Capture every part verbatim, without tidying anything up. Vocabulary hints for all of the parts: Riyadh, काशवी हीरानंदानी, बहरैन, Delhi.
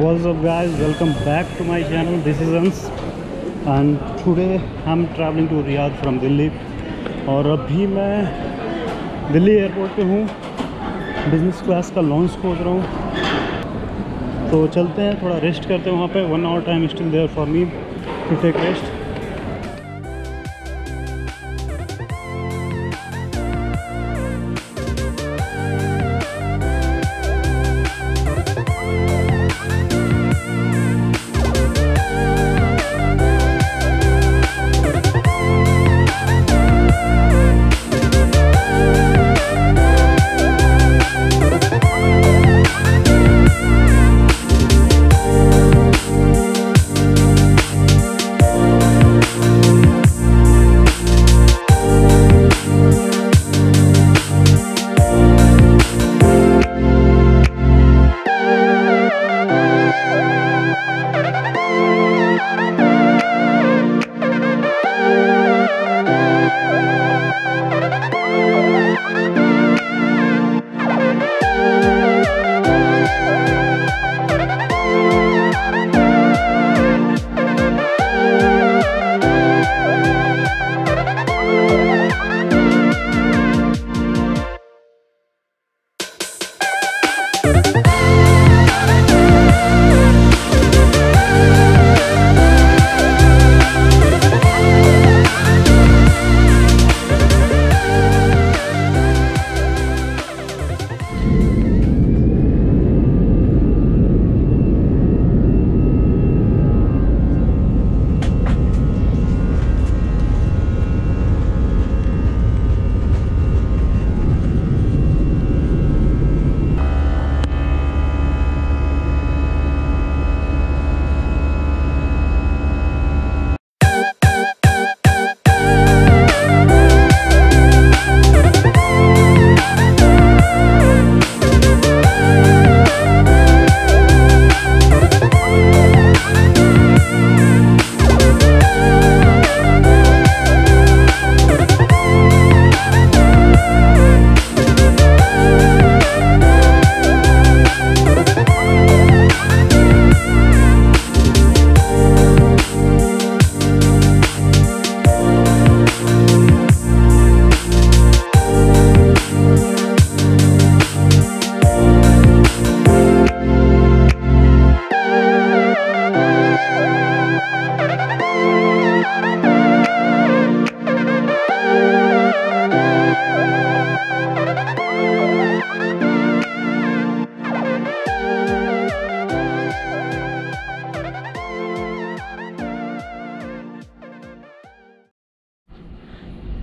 What's up guys, welcome back to my channel. This is Ans and today I'm traveling to Riyadh from Delhi. और अभी मैं Delhi airport पे हूँ, business class का launch खोज रहा हूँ. तो चलते हैं, थोड़ा रेस्ट करते हैं वहाँ पे. One hour time still there for me to take rest.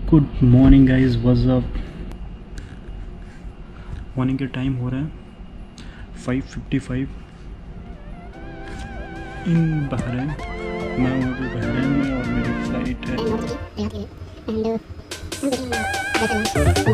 Good morning guys, was up. Morning के टाइम हो रहा है five fifty five in बहरैन. मैं हूँ अभी बहरैन में और मेरी फ्लाइट है.